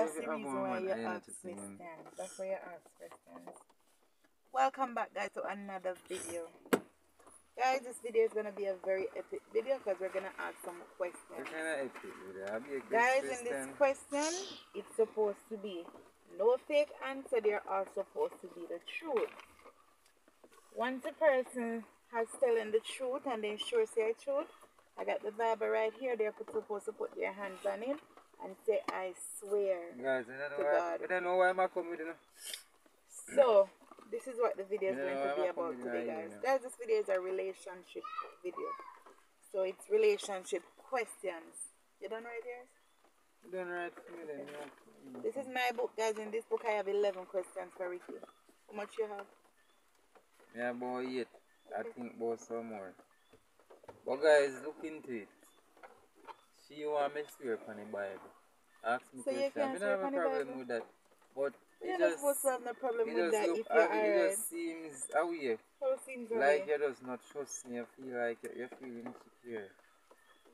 That's the reason why you ask questions. That's why you ask questions. Welcome back, guys, to another video. Guys, this video is gonna be a very epic video because we're gonna ask some questions. Guys, in this question, it's supposed to be no fake answer. They're all supposed to be the truth. Once a person has telling the truth and they sure say the truth, I got the Bible right here. They're supposed to put their hands on it and say, "I swear to God." I don't know why I'm coming with it. So this is what the video is going to be about today, guys. Guys, this video is a relationship video, so it's relationship questions. You done right here? You done right for me then? Yeah. This is my book, guys. In this book, I have 11 questions for Ricky. How much you have? Yeah, about 8. I think about some more. But guys, look into it. She want me to swear on the Bible. Ask me so questions. I don't have a problem with that. But you're not supposed to have no problem with that if you're alright. It just seems away. Like you're just not trusting. You feel like you're feeling insecure.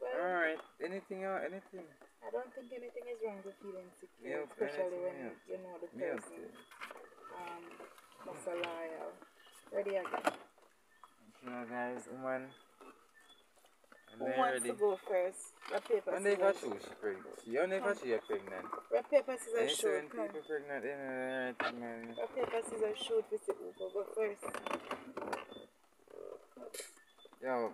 Well, alright. Anything else? Anything? I don't think anything is wrong with feeling insecure. Especially when you know the person. That's a liar. Ready again. Yeah, guys, who wants to go first? Rock, paper, scissors. You never shoot, you're pregnant. Rock, paper, scissors, shoot. Rock, paper, scissors, shoot. Go first. Yo.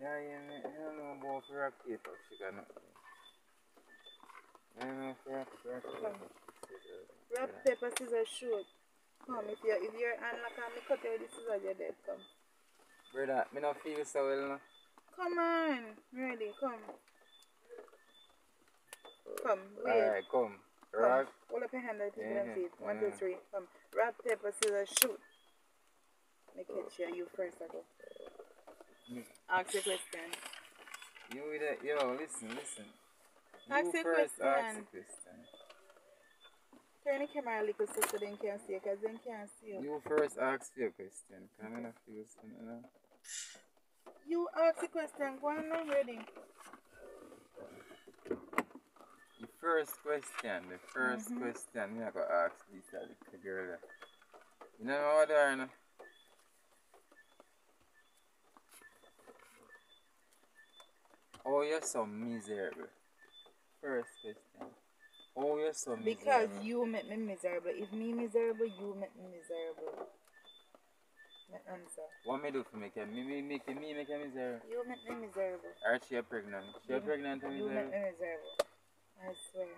Yeah, you don't know about rock, paper, scissors. I don't know if rock, paper, scissors, shoot. Come, if you're unlocked and I cut you with the scissors, you're dead. Come. Brother, I don't feel so well now. Come on. Ready, come. Come, wait. Alright, come. Rock. Hold up your hand and people don't see it. 1, 2, 3. Come. Rock, paper, scissors, shoot. Make it share you first, I go. Ask your question. You with it. Yo, listen. Ask your question. Ask your question. Turn the camera a little so they can't see you, because they can't see you. You first ask your question. Can I not feel something now? You ask the question. Go on, I'm ready. The first question. The first question. I'm going to ask this little girl. You know what I'm doing? Oh, you're so miserable. First question. Oh, you're so miserable. Because you make me miserable. If me miserable, you make me miserable. My answer. What me do for me? Me make you miserable. You make me miserable. Or she pregnant. She pregnant and miserable. You make me miserable. I swear.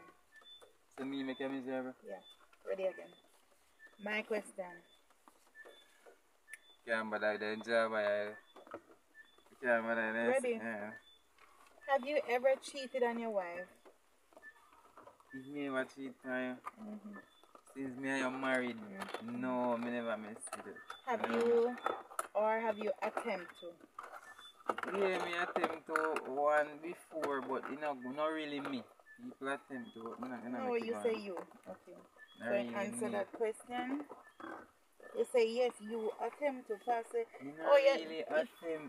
So me make you miserable? Yeah. Ready again. My question. Ready? Yeah. Have you ever cheated on your wife? Me ever cheat on you? Since me and you married, no, me never missed it. Have you attempt to? Yeah, me attempt to one before, but you know, not really me. People attempt to, no, you say you. Okay. So really answer that question. You say yes, you attempt to pass it. Oh yeah. Really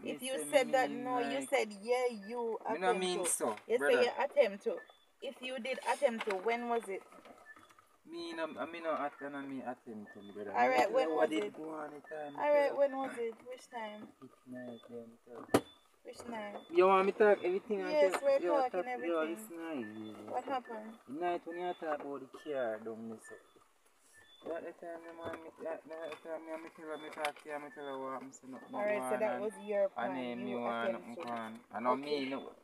if you said that no, like, you said yeah, you attempt to. You know mean so. You brother. Say you attempt to. If you did attempt to, when was it? I mean, attempt to. Alright, when was it? Alright, when was it? Which time? Which night? You want me to talk everything? Yes, we're talking everything. What happened? The night when you talk about the car, don't miss it. That time I tell her. Alright, so that was your plan.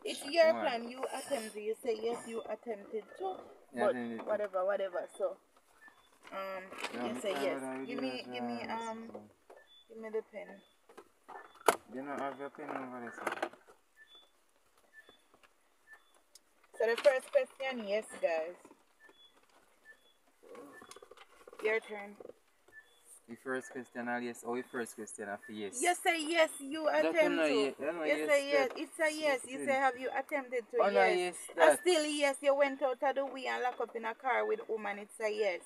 It's your plan. You attempted. You say yes, you attempted to. But whatever. So, you say yes. Give me the pen. You don't have your pen over there. So the first question, yes, guys. Your turn. The first question, yes. Oh, the first question, after yes. You say yes, you attempt to. You say yes, it's a yes. You say have you attempted to? Yes. Still yes, you went out of the way and locked up in a car with a woman. It's a yes.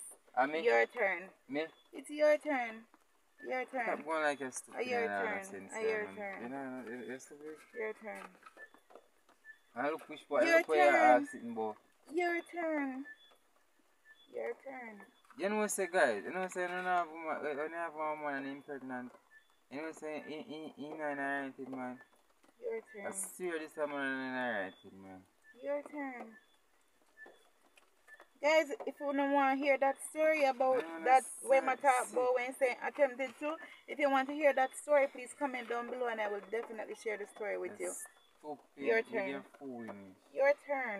Your turn. Me? It's your turn. Your turn. Stop going like a stupid. Your turn. I look which boy. I look where you asked it, Your turn. You know what I say, guys? You know what I say? I don't have one woman and I'm pregnant. You know what I say? He's not anointed, man. Your turn. I swear this woman is not anointed, man. Your turn. Guys, if you don't want to hear that story about that when I talk about when saying attempted to, if you want to hear that story, please comment down below and I will definitely share the story with you. Your turn. Your turn.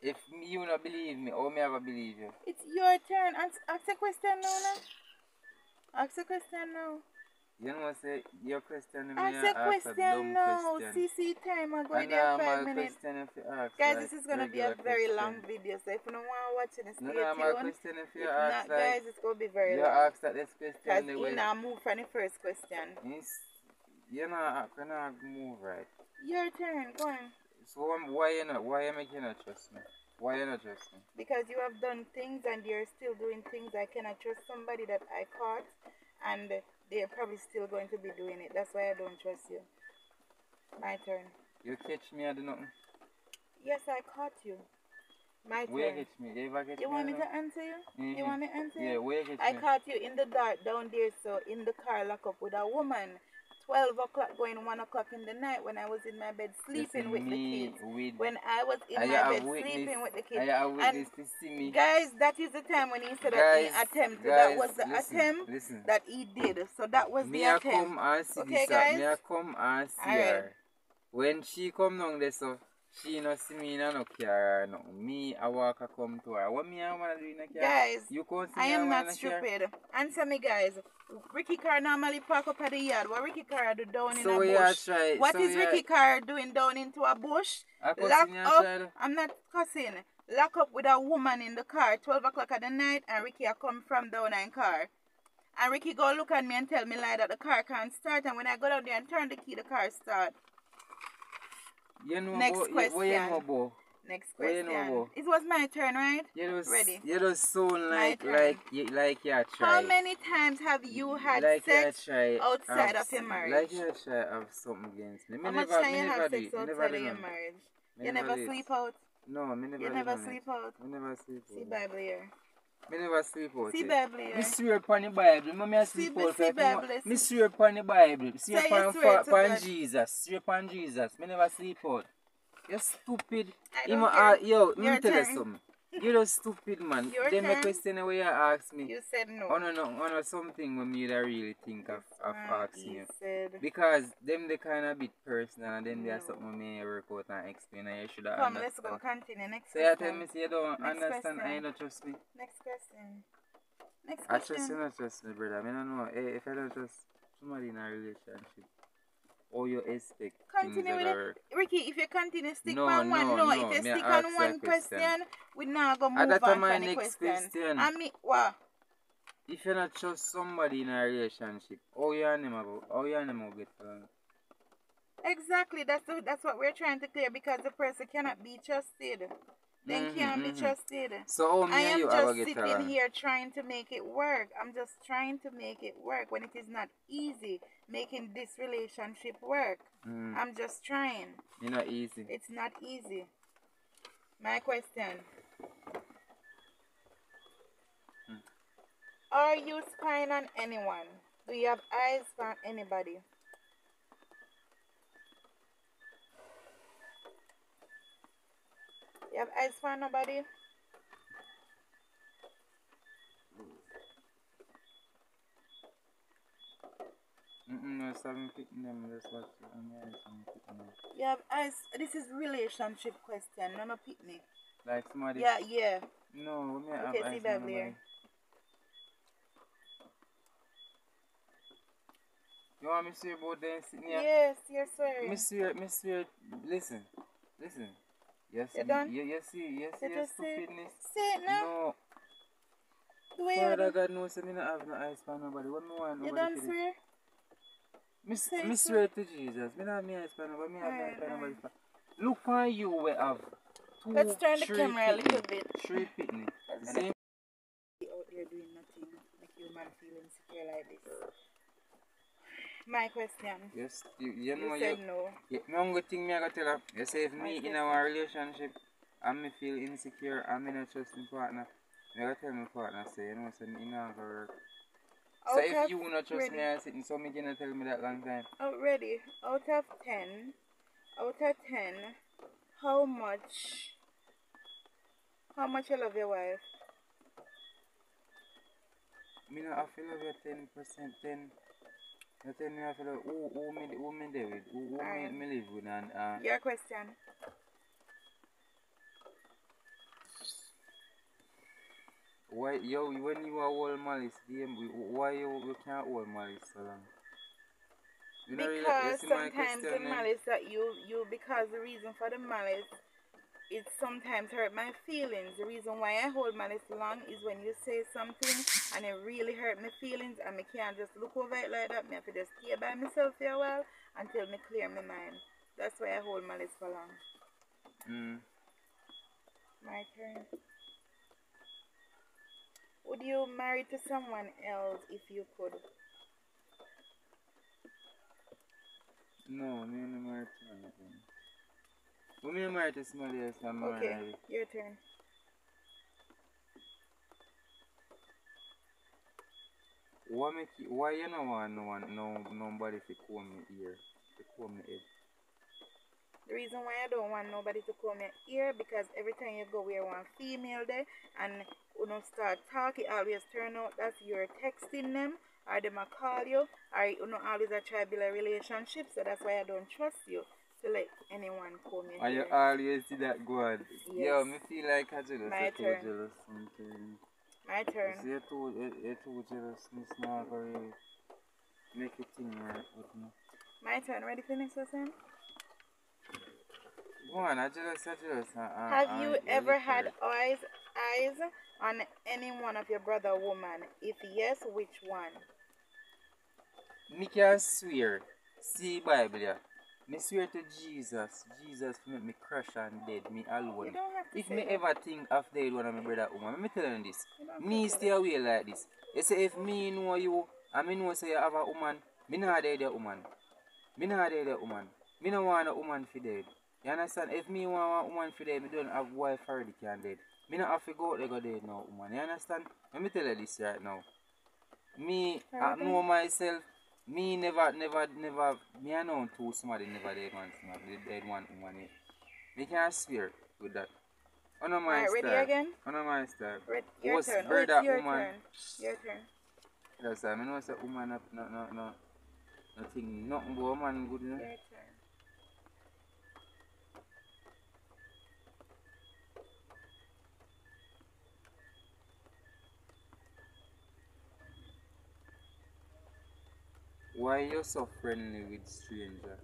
If you don't believe me, how me ever believe you? It's your turn. Ask a question now. Ask a question now. You know what I say? Your question now. Ask a question now. CC time. I'm going to have 5 minutes. Guys, this is going to be a very long video. So if you don't want to watch it, stay tuned. If not, guys, it's going to be very long. You ask that this question. Because you not move from the first question. You're not move right. Your turn. Go on. So why you not trust me? Why you not trust me? Because you have done things and you're still doing things. I cannot trust somebody that I caught and they're probably still going to be doing it. That's why I don't trust you. My turn. You catch me, I do nothing. Yes, I caught you. My turn. Where you catch me? You ever catch me? You want me to answer you? Mm-hmm. You want me to answer you? Yeah, where you catch me? I caught you in the dark down there, so in the car lock up with a woman. 12 o'clock going 1 o'clock in the night when I was in my bed sleeping with the kids. When I was in my bed sleeping with the kids. And to see me. Guys, that is the time when he said that he attempted. That was the attempt that he did. So that was the attempt. Okay, guys? Me I come and see her. When she come down there, so she no see me in no care. No. Me, I walk, I come to her. What me I want to do in a care? Guys, you can't see I am not stupid. Answer me, guys. Ricky Carr normally park up at the yard. What Ricky Carr do down in a bush? What is Ricky Carr doing down into a bush? Lock up. I'm not cussing. Lock up with a woman in the car 12 o'clock at the night and Ricky I come from down in car. And Ricky go look at me and tell me lie that the car can't start, and when I go down there and turn the key the car start. You know Next question. You know it was my turn, right? Ready. You don't sound like you try. How many times have you had sex outside of your marriage? Like you try have something against me. How much time you have sex outside of your marriage? You never sleep out? No, I never. You never sleep out? I never sleep out. See Bible here. I never sleep out. See Bible here. I swear upon the Bible. I sleep out. I swear upon the Bible. Swear upon Jesus. Swear upon Jesus. I never sleep out. You're stupid. Yo, let me tell you something. You're a stupid man. Then the question where you asked me. You said no. Oh no, something when you don't really think of asking you. Said. Because them they kind of bit personal and then there's something may work out and explain and you should have understood. Let's go continue. Next question. So you tell me you don't understand and you don't trust me. Next question. Next question. I trust you, not trust me, brother. I mean, I don't know. Hey, if I don't trust somebody in a relationship. Or your aspect. Continue with it. Ricky, if you continue, stick on one. No, if you stick on one question, we're not going to move on to the next question. I mean, what? If you not trust somebody in a relationship, how you animal get along? Exactly, that's what we're trying to clear, because the person cannot be trusted. They can't be trusted. So I am just sitting here trying to make it work. I'm just trying to make it work when it is not easy making this relationship work. I'm just trying. It's not easy. It's not easy. My question. Are you spying on anyone? Do you have eyes on anybody? You have eyes for nobody? No, so I'm picking them. That's what I'm picking them. You have eyes. This is relationship question. No, picnic. Like somebody. Yeah. No, we have eyes for nobody. You want me to say about them sitting here? Yes, you're sorry. Miss, listen. Yes, stupidness. Say it now. No. Father God knows I don't have no eyes for nobody. What do I want? You don't swear? I swear to Jesus. I don't have no eyes for nobody. Look for you, we have two. Let's turn the camera a little bit. Three pitney. Same. Out there doing nothing. Make your man feel insecure like this. My question. Yes, you know you said no. You know, thing I got to tell her. You say if me in our relationship, and me feel insecure and me not trust my partner, I gotta tell my partner, say, you know, so it not gonna work. So out if you not trust ready. Me, I sitting, so me gonna tell me that long time. Already, out of 10, how much you love your wife? Me not I feel love you 10%, 10. You tell me I feel like who me there with, who me live with, and your question. Why yo when you are all malice game, why you can't hold malice so long? You because sometimes the malice that you because the reason for the malice it sometimes hurt my feelings. The reason why I hold malice long is when you say something and it really hurt my feelings and I can't just look over it like that. I have to just stay by myself for a while until I clear my mind. That's why I hold malice for long. My turn. Would you marry to someone else if you could? No, me not married to anything. When me married to somebody else, I'm married. Okay, your turn. Why you don't want nobody to comb my ear? To comb my head? The reason why I don't want nobody to comb my ear because every time you go where one female there and you don't start talking, always turn out that you're texting them or them a call you or you know always a tribular relationship, so that's why I don't trust you to let anyone come in. And you always see that go on. Yes. Yo, me feel like I jealous. My turn. Jealous something. My turn. See, you're too jealous. It's not very make it thing right with me. My turn. Ready for the next lesson? Go on, I jealous. Have you ever had eyes on any one of your brother woman? If yes, which one? Me can swear. See Bible yeah. Me swear to Jesus. Jesus make me crush and dead me alone. You don't have to if me that. Ever think of dead one of my brother woman, me tell you this. You me stay that. Away like this. You say if me know you and me know say you have a woman, me not dead a woman. Me not dead a woman. Me no want a woman for dead. You understand? If me want a woman for dead, me don't have wife already can dead. Me not have to go out there go dead now, woman. You understand? Let me tell you this right now. Me, I know myself. Me never. Me I know two somebody never dead one, somebody dead one woman. Me can't swear with that. On my star. Ready again? On my star. Your turn. Your turn. That's I mean, what's a woman up? No. Nothing. Nothing but woman good. Your turn. Why are you so friendly with strangers?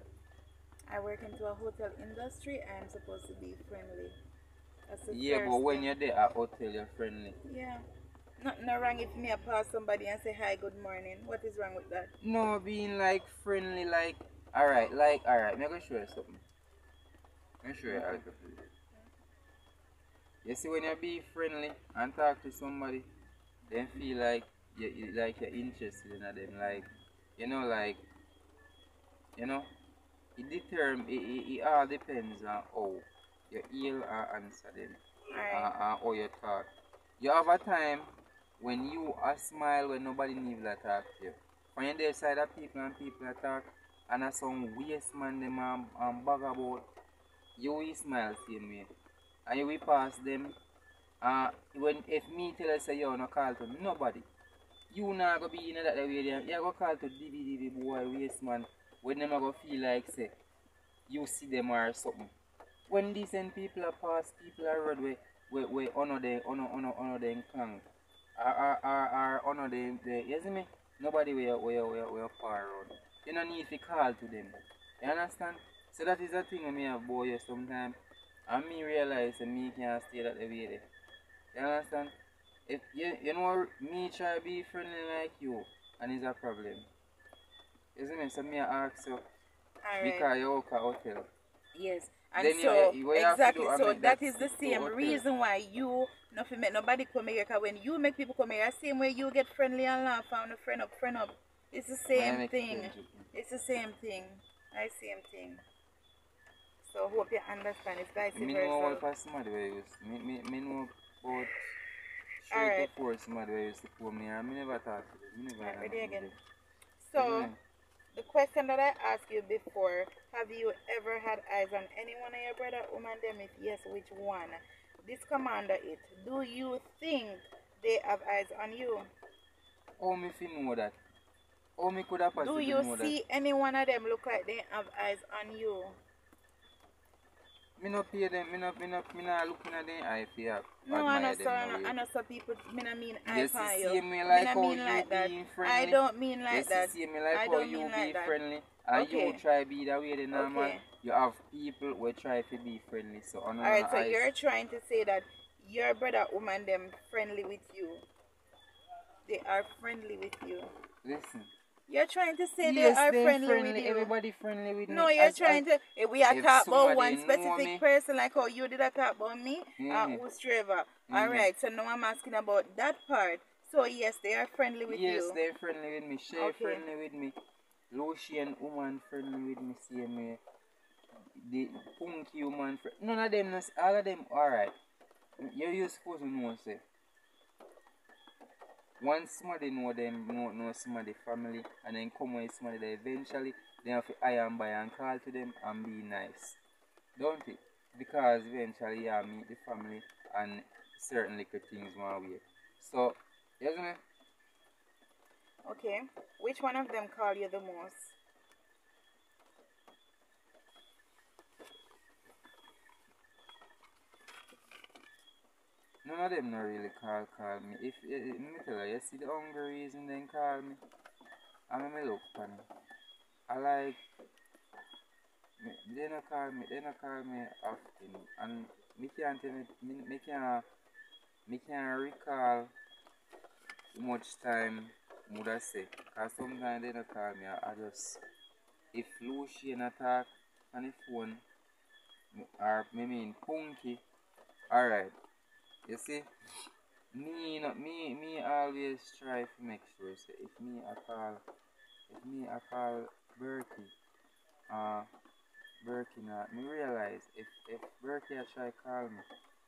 I work into a hotel industry. I am supposed to be friendly. That's the yeah, but when thing. You're there at hotel, you're friendly. Yeah. Nothing wrong if me I pass somebody and say, hi, good morning. What is wrong with that? No, being like friendly, like, alright, I'm going to show you something. I'm going to show you how to do it. You see, when you be friendly and talk to somebody, they feel like you're interested in them, like, You know, it all depends on how you heal or answer them, how you talk. You have a time when you smile when nobody needs to talk to you. When you're there side of people and people talk, and some waste man them and bag about, you will smile same way. And you will pass them. If me tell you say you no call to nobody, you not going to be in that way there. You go call to DBDB boy waste man when them go feel like say you see them or something. When decent people are past, people are road where honor them clang. Or honor them there. You see me? Nobody where far around. You don't need to call to them. You understand? So that is the thing I may have boy you sometimes. And me realize that me can't stay that way there. You understand? If you know me try to be friendly like you, and it's a problem. Isn't it? So me ask you, because you work at hotel. Yes, and then so you exactly. Do, so that is the same reason why you nothing make nobody come here. Because when you make people come here, the same way you get friendly and laugh and friend up. It's the same thing. I see him thing. So I hope you understand. It's vice versa. I know all past somebody where used to. I know about 3 to 4 somebody where used to call me. I never talk to them. So, the question that I asked you before, have you ever had eyes on any one of your brother, woman, them? If yes, which one? This commander it. Do you think they have eyes on you? How me feel know that? How me could have possibly know that? Do you see any one of them look like they have eyes on you? Me no pay them, me no look in their eye for you. No, I know some people, me no mean eye for you. See me like how you being friendly. I don't mean like that. See me like how you be friendly. And you try be that way the normal. You have people who try to be friendly. So alright, so you're trying to say that your brother woman them friendly with you. They are friendly with you. Listen. You're trying to say yes, they are friendly with you. Everybody friendly with me. No, you're trying to. If we are talking about one specific person, like how you did a talk about me, whosoever. Alright, so now I'm asking about that part. So yes, they are friendly with you. Yes, they're friendly with me. Share friendly with me. Lucian woman friendly with me. See me. The punky woman friend. None of them. All of them. Alright. You're supposed to know, say. Once somebody know them, know somebody family, and then come with somebody that eventually they have to eye and buy and call to them and be nice. Don't it? Because eventually you meet the family and certain little things one way. So, isn't it? Okay. Which one of them call you the most? None of them not really call me. If me tell her, you see the hungry reason, then call me. I mean, me look funny. I like. They don't call me often, and me can't recall much time. Would I say? Cause sometimes they don't call me. I just if Lucian attack on the phone, or maybe in Punky. All right. You see, me always try to make sure. So if me I call Berkey, me realize if Berkey I try call me,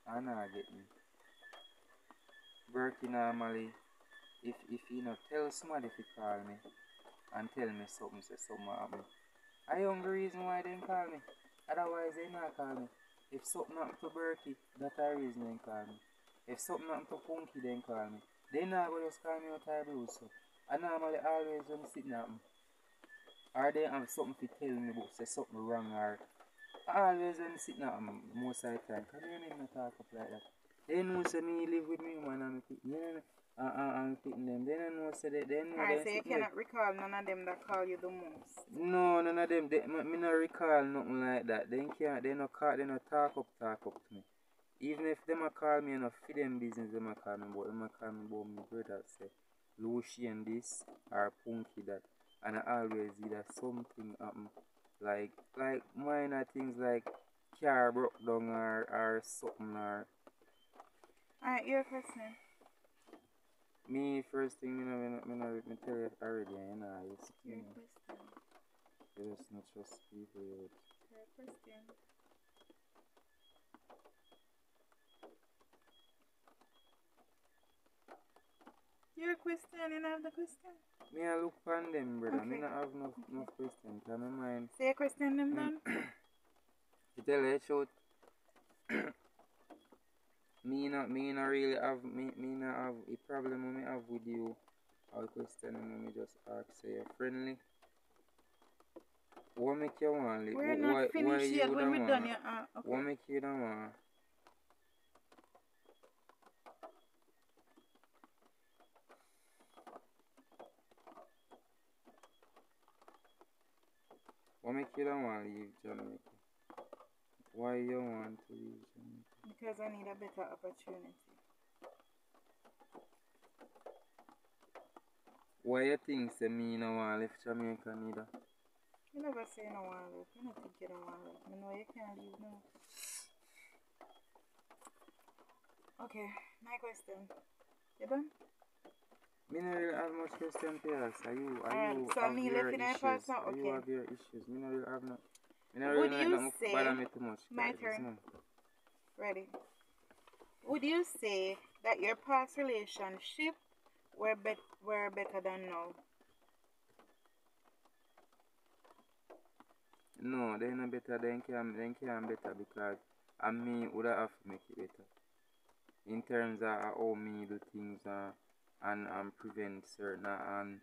I not get me. Berkey normally, if you know tell somebody if you call me and tell me something, say something happen. I only reason why they call me. Otherwise they not call me. If something happened to Berkey, that's the reason they call me. If something happened to Punky, then call me. They not going to call me out of the blue, so. I normally always when sitting at me. Or they have something to tell me about, say something wrong, or. I always when sitting at me, most of the time. Because they don't even talk up like that. They know say me live with me, man, and I'm picking them. They don't know say that. Alright, so you cannot recall none of them that call you the most? No, none of them. Me not recall nothing like that. They not talk up to me. Even if them a call me and a feed them business, them a call me about my brother say Lucian this or Punky that, and I always see that something happen like minor things like car broke down or something or. Alright, your question. Me first thing me tell you already, your question. You just not trust people yet. Your question. Your question, you don't have the question? Me I look on them, brother. Okay. Me not have no question. Can I mind? Say your question them then. You tell her truth. Me not really have a problem I have with you. I'll question and me just ask say you're friendly. What make you want to we're not finished yet when we're done. What make you don't want? What make you don't want to leave Jamaica? Why you want to leave Jamaica? Because I need a better opportunity. Why you think say me no want to leave Jamaica neither? You never say no want to leave. You don't think you don't want to leave. You know you can't leave now. Okay, my question. You done? I don't really have much question to ask. Are you have your issues? I don't really have no Would you say, my turn, ready, would you say that your past relationship were better than now? No, they're not better, they can't better, because I mean, would have to make it better in terms of how me do things and prevent certain, and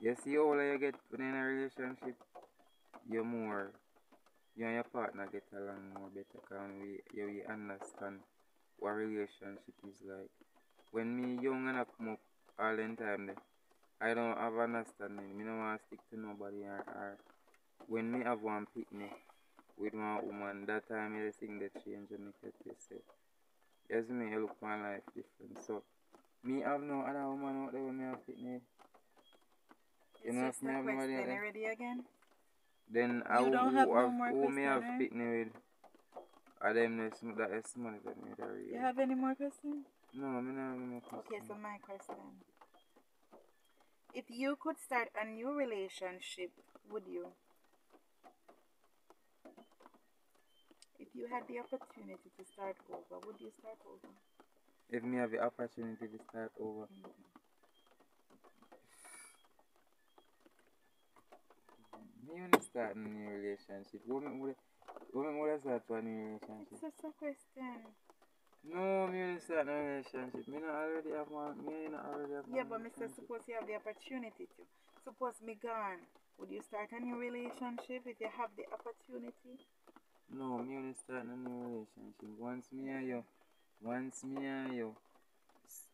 you see how you get within a relationship, you're more, you and your partner get along more better, because we understand what relationship is like. When me young and I come up all the time, I don't have understanding, I don't want to stick to nobody. Or when me have one picnic with one woman, that time I think they change and make it say, yes, me I look my life different. So me have no other woman out there when me have picnic. You know, just me have no idea. Already again? Then I will who may have picnic with are them that is money that made a real. You have any more questions? No, I don't have any more questions. Okay, so my question. If you could start a new relationship, would you? If you had the opportunity to start over, would you start over? If me have the opportunity to start over. You want to start a new relationship? Women would start a new relationship? It's just a question. No, me want to start a new relationship. Me not already have one. Me not already have one. Yeah, but Mr. suppose you have the opportunity to. Suppose me gone. Would you start a new relationship if you have the opportunity? No, me want to start a new relationship. Once me and you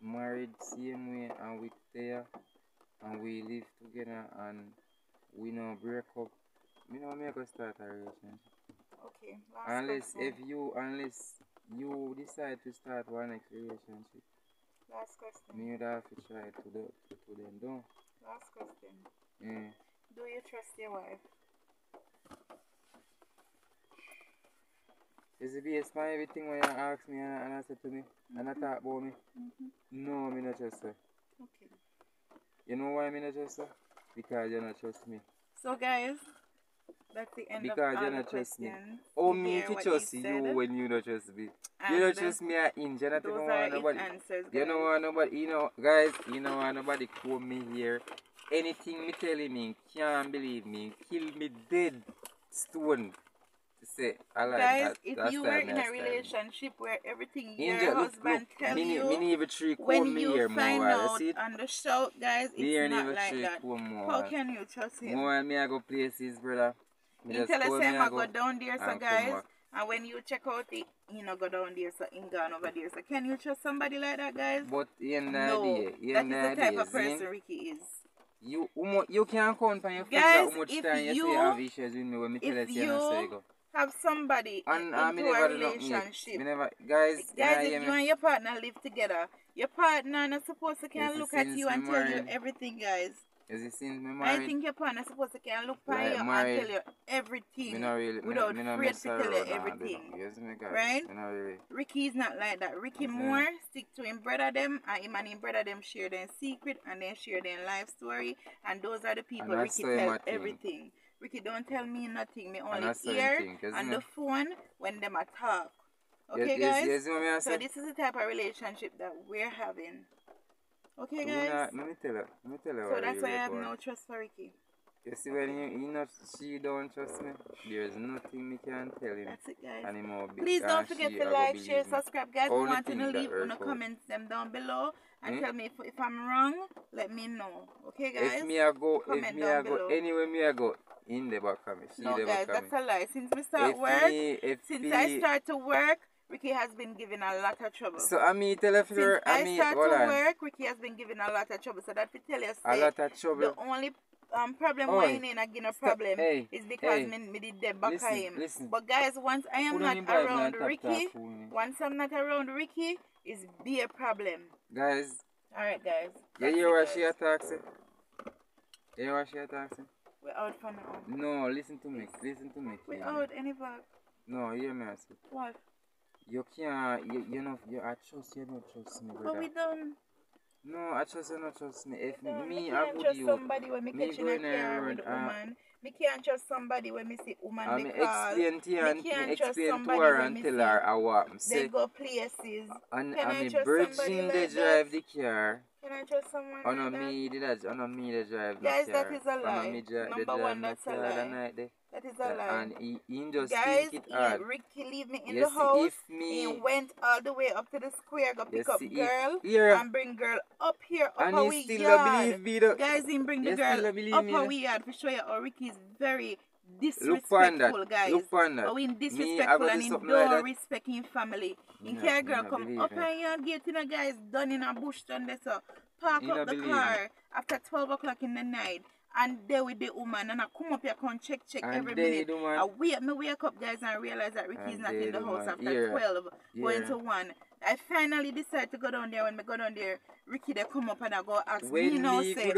married same way and we there and we live together and we no break up. Me no make us start a relationship. Okay. Unless you decide to start one next relationship. Last question. Me would have to try to do to them down. Last question. Yeah. Do you trust your wife? Is it based on everything when you ask me and answer to me and I talk about me? No, me not trust her. Okay. You know why me not trust her? Because you don't trust me. So guys, that's the end of all the questions. Because you don't trust me. Oh, me to trust you when you don't trust me. You don't trust me at in. You don't want nobody. You don't want nobody. You know, guys, you don't want nobody call me here. Anything me telling me, can't believe me, kill me dead stone. Say, I like guys, if you were in a relationship where everything your husband tells you, when you find out on the show, guys, it's not like that. How can you trust him? More me I go places, brother. You tell us him I go down there, so guys, and when you check out it, you know go down there, so in gone over there. So can you trust somebody like that, guys? But no, that is the type of person Ricky is. You can't count on your finger how much time you say have issues with me when me tell us you say go. Have somebody and, into a relationship. Guys, if you and your partner live together, your partner not supposed to can look at you and tell you everything, guys. I think your partner supposed to can look at you and tell you everything without afraid to tell you everything. Right? Ricky is not like that. Ricky more stick to him brother them, and him and him brother them share their secret and then share their life story, and those are the people Ricky tells everything. Ricky don't tell me nothing. Me only hear on the phone when them a talk. Okay, guys? Yes, so this is the type of relationship that we're having. Okay, guys? Let me tell her. So that's why I have no trust for Ricky. You see, when she don't trust me, there's nothing me can tell him. That's it, guys. Anymore. Please don't forget to like, share, subscribe, guys. If you want to leave in the comments them down below and tell me if I'm wrong, let me know. Okay, guys? If me I go anywhere me I go, in the back coming. No, guys, that's a lie. Since I start to work, Ricky has been given a lot of trouble. So So that we tell you, a lot of trouble. The only problem why you ain't again a problem is because me did the back of him. But guys, once I am not around Ricky, it's be a problem. Guys. Alright, guys. Yeah, you hear what she attacks him? We're out for now. No, listen to me. We're out any back. No, hear me. What? You can't, I trust you, not trust me, brother. But we don't. No, I trust you, not trust me. If me, I would you. Somebody when me catching a car with a woman. Me can't trust somebody when me see woman they call. Me explain to her and tell her what I'm saying. They go places. And I trust somebody they drive the car. Can I trust someone like that? Me they drive the car. Guys, that is a lie. Number one, that's a lie. That is a lie. And he just guys, think it hard. Ricky leave me in the house. He went all the way up to the square, go pick up girl and bring girl up here, up and our yard. Guys, he bring the girl up our yard to show you how Ricky is very disrespectful, guys. Look for that. How in disrespectful and he don't respect his family. In care girl come up on yard gate, you know, guys, done in a bush, done there, so park up the car after 12 o'clock in the night. And there with the woman, and I come up here, come check and every minute. I wake up, guys, and realize that Ricky is not in the house after 12, going to 1. I finally decide to go down there. When I go down there, Ricky they come up and I go ask me, now say,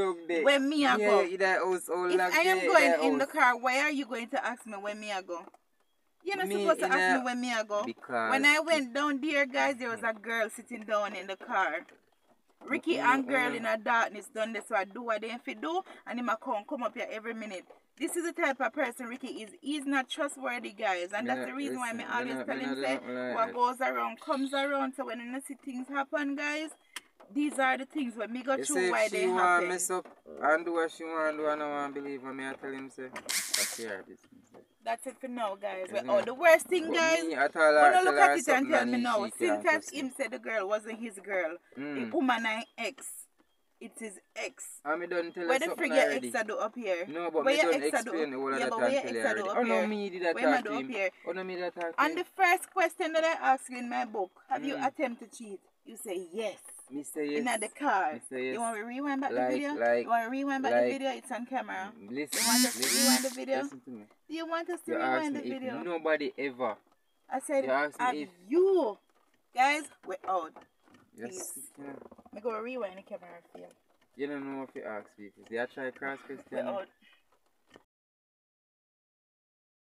when me I go? If I am going in the car, why are you going to ask me when me I go? You're not supposed to ask me when me I go. When I went down there, guys, there was a girl sitting down in the car. Ricky and girl in a darkness done this, so I do what they have to do, and him come up here every minute. This is the type of person Ricky is. He's not trustworthy, guys, and that's the reason why me always tell him say what goes around comes around. So when I see things happen, guys, these are the things when me go through why they happen. If she want to mess up and do what she want to do and I want to believe in me, I tell him say that's your business. That's it for now, guys. Well, oh, the worst thing, guys, wanna look at it and tell me now. Since as him said the girl wasn't his girl, the woman and ex, it is ex. I mean, don't tell where the frig your ex do up here? No, but where your ex do? Yeah, but where your ex do up here? Oh no, me did that talk to him. Oh no, me did that talk to him. And the first question that I asked in my book, have you attempted to cheat? You say yes. Me say yes. In the car. Me say yes. You want to rewind back the video? You want to rewind back the video? It's on camera. Listen, you want us to rewind the video? Listen to me. Do you want us to rewind the video? Nobody ever. I said, and you guys, we're out. Yes. I'm going to rewind the camera for you. You don't know if you ask people. They are trying to cross Christian.